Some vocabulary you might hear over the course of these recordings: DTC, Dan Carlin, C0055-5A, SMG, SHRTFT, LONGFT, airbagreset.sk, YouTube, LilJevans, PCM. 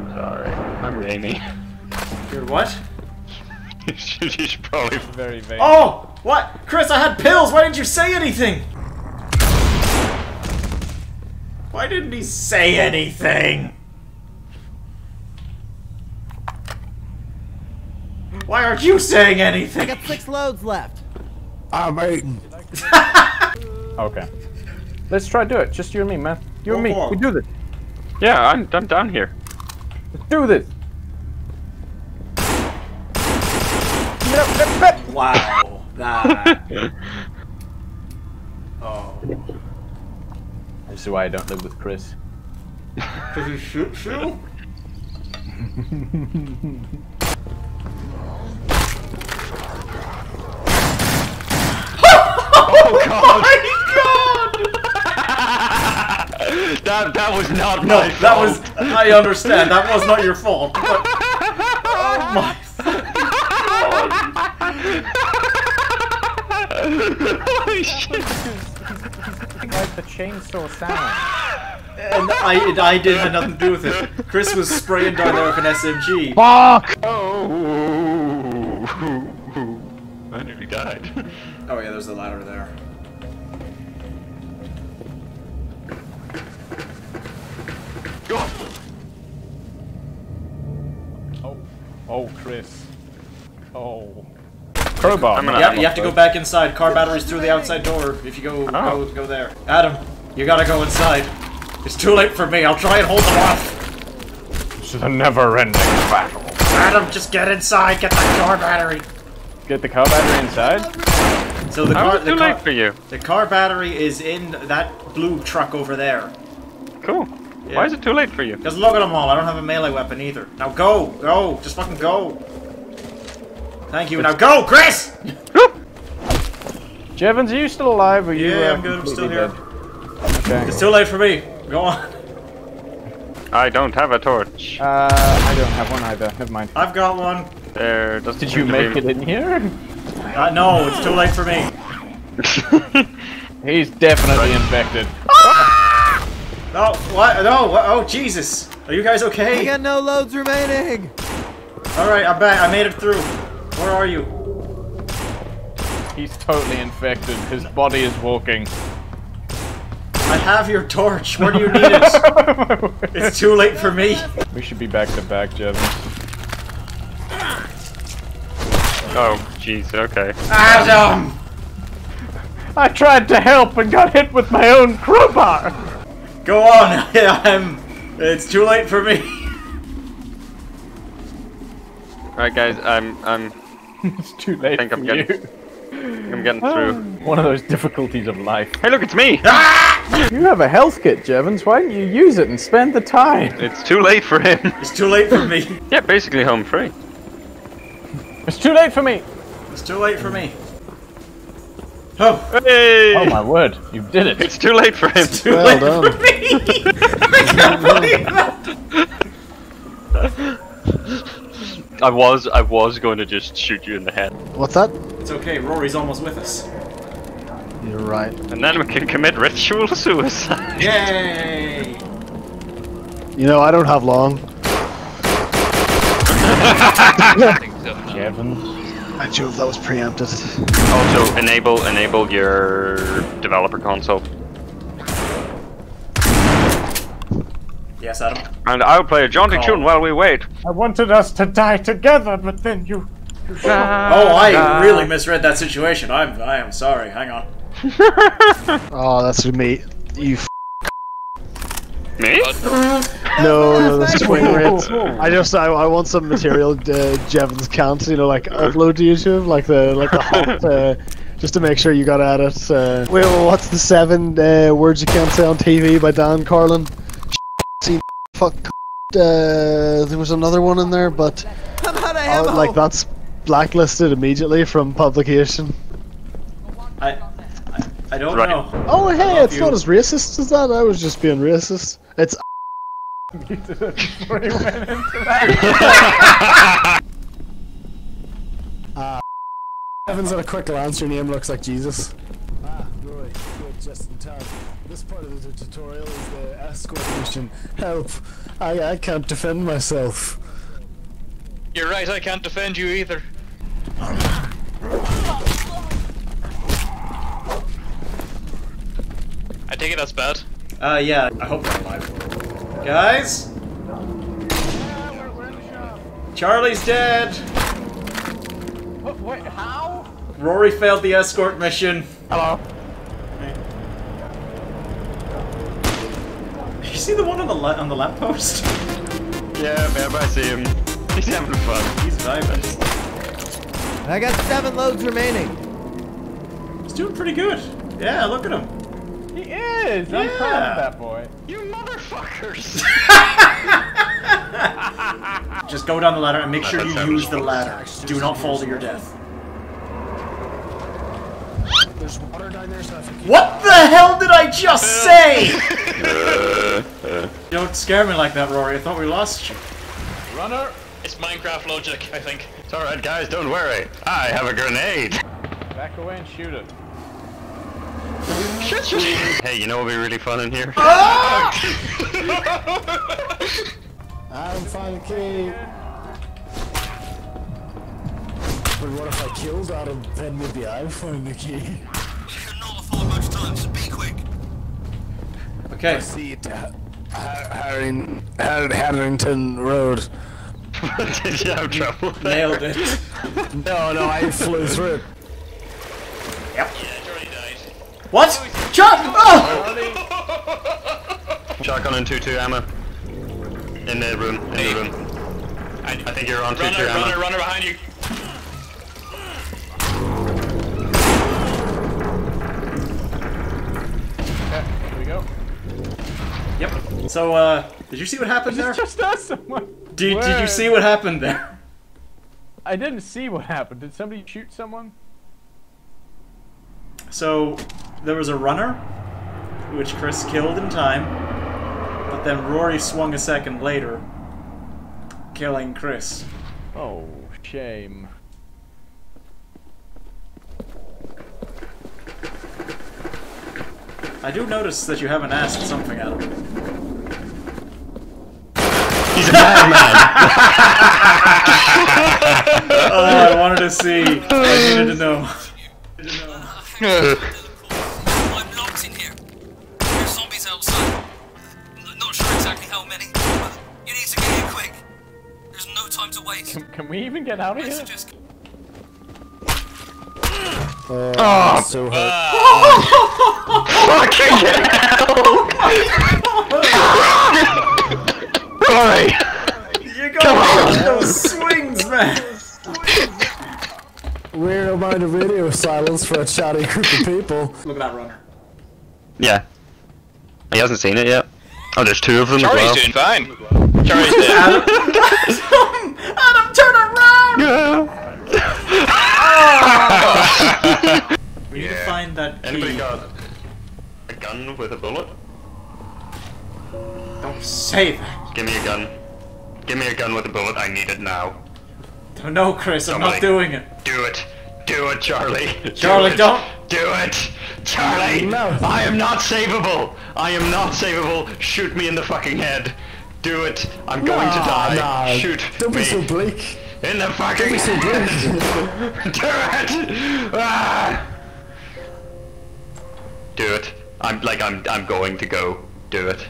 I'm sorry. I'm gaming. You're what? She's probably very vain. Oh! What? Chris, I had pills! Why didn't you say anything? Why didn't he say anything? Why aren't you saying anything? I got 6 loads left. I'm eating. Okay. Let's try to do it. Just you and me, man. You and me. We do this. Yeah, I'm down here. Let's do this. Wow. That. Oh. This is why I don't live with Chris. Because he shoots you? Oh God. My God! that was not my fault. That was. I understand. That was not your fault. But, oh my. Holy shit! Like the chainsaw sound. And I did have nothing to do with it. Chris was spraying down there with an SMG. Fuck! Oh! I nearly died. Oh yeah, there's the ladder there. Go! Oh! Oh, Chris! Oh! Crowbar. You have to go back inside. Car batteries through the outside door. If you go there. Adam, you gotta go inside. It's too late for me. I'll try and hold them off. This is a never-ending battle. Adam, just get inside. Get the car battery. Get the car battery inside. So too late for you. The car battery is in that blue truck over there. Cool. Yeah. Why is it too late for you? Because look at them all. I don't have a melee weapon either. Now go, go, just fucking go. Thank you. Now go, Chris! Jevans, are you still alive? Or yeah, I'm good. I'm still here. Okay. It's too late for me. Go on. I don't have a torch. I don't have one either. Never mind. I've got one. There. Did you make it in here? No, it's too late for me. He's definitely infected. Ah! Oh, what? No. Oh, Jesus. Are you guys okay? I got no loads remaining. All right, I'm back. I made it through. Where are you? He's totally infected. His body is walking. I have your torch. Where do you need it? It's too late for me. We should be back to back, Jevans. Oh, jeez. Okay. Adam! I tried to help and got hit with my own crowbar. Go on. It's too late for me. All right, guys. I'm. It's too late. I'm getting through. One of those difficulties of life. Hey, look, it's me! Ah! You have a health kit, Jevans. Why don't you use it and spend the time? It's too late for him. It's too late for me. Yeah, basically home free. It's too late for me. It's too late for me. Oh, hey. Oh my word! You did it. It's too late for him. It's too late for me. I can't believe that. I was going to just shoot you in the head. What's that? It's okay, Rory's almost with us. You're right. And then we can commit ritual suicide. Yay! You know, I don't have long. Jevans. I jove, that was preempted. Also, enable your developer console. Yes, Adam. And I'll play a jaunty tune while we wait. I wanted us to die together, but then you... I really misread that situation. I am sorry. Hang on. Oh, that's me. You f***. Me? No, that's Twitter. I want some material Jevans can't, you know, like upload to YouTube, like the hot, just to make sure you got at it. Wait, what's the 7 words you can't say on TV by Dan Carlin? Fuck. There was another one in there, but like that's blacklisted immediately from publication. I don't know. Oh hey, it's not as racist as that. I was just being racist. It's. You didn't really went into that. Jevans at a quick glance. Your name looks like Jesus. Ah, Rory, you're just in time. This part of the tutorial is the escort mission. Help! I can't defend myself. You're right, I can't defend you either. I take it that's bad. Yeah, I hope I'm alive. Guys? Yeah, we're in the shop. Charlie's dead! What, wait, how? Rory failed the escort mission. Hello. You see the one on the lamppost? Yeah, man, I see him. He's having fun. He's vibing. I got 7 loads remaining. He's doing pretty good. Yeah, look at him. He is! Yeah. I'm proud of that boy. You motherfuckers! Just go down the ladder and make sure you use the ladder. Do not fall to your death. There's water down there, so I think what the hell did I just say?! Don't scare me like that, Rory. I thought we lost you. Runner! It's Minecraft logic, I think. It's alright, guys. Don't worry. I have a grenade. Back away and shoot it. Hey, you know what would be really fun in here? Oh! I'm fine, kid. But what if I killed Adam? Then maybe I'm fine, Nikki. You can nullify most times, so be quick. Okay. I see it. Harrington Road. Did you have trouble there? Nailed it. No, I flew through it. Yep. What? Chuck! Oh! Shotgun and 2-2 ammo. In the room. In the room. I think you're on 2-2 ammo. Runner behind you. Yeah, here we go. Yep. So, did you see what happened there? Just us. Did you see what happened there? I didn't see what happened. Did somebody shoot someone? So, there was a runner, which Chris killed in time, but then Rory swung a second later, killing Chris. Oh, shame. I do notice that you haven't asked something, Adam. He's a madman! Oh, I wanted to see. I needed to know. I'm locked in here. There's zombies outside. Not sure exactly how many, but you need to get here quick. There's no time to waste. Can we even get out of here? Oh, so fucking hell! Right. You got those swings, man. Weird amount of radio silence for a chatty group of people. Look at that runner. Yeah. He hasn't seen it yet. Oh, there's 2 of them. Charlie's doing fine. Charlie's doing Adam. Adam, turn around! Yeah. Oh. We need to find that key. Anybody got a gun with a bullet? Don't say that. Give me a gun. Give me a gun with a bullet. I need it now. No, Chris, I'm not doing it. Do it. Do it, Charlie. Charlie, don't. Do it. Charlie. No. I am not savable. I am not savable. Shoot me in the fucking head. Do it. I'm going to die. No. Shoot don't me. Don't be so bleak. In the fucking don't be so bleak. Do it. Ah. Do it. I'm going to go. Do it.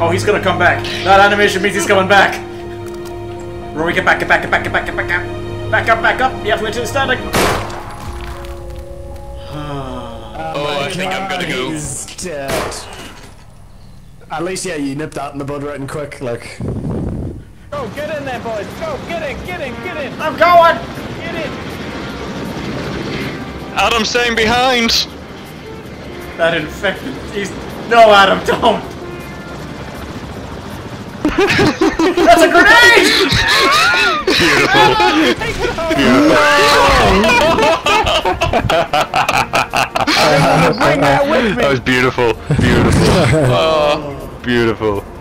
Oh, he's gonna come back. That animation means he's coming back. Rory, get back, get back, get back, get back, get back up. Back up, back up. You have to wait till it's standing. Oh, I think I'm gonna go. He's dead. At least, yeah, you nipped that in the bud right and quick, like. Go, get in there, boys. Go, get in, get in, get in. I'm going. Get in. Adam's staying behind. That infected. He's. No, Adam, don't. That's a grenade! Beautiful. Bring that with me. That was beautiful. Beautiful. Beautiful.